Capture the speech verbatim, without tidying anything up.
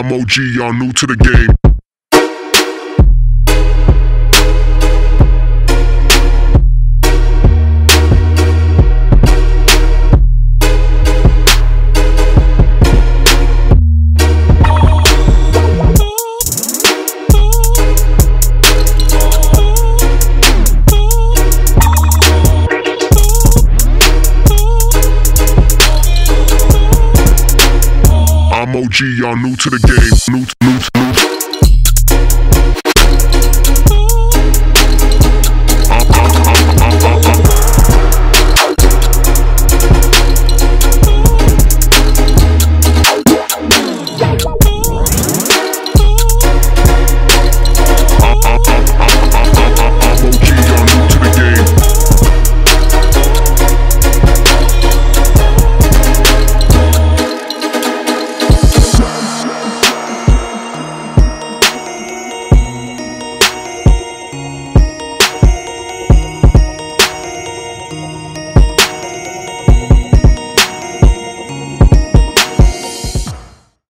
I'm O G, y'all new to the game. I'm O G, y'all new to the game, new, new.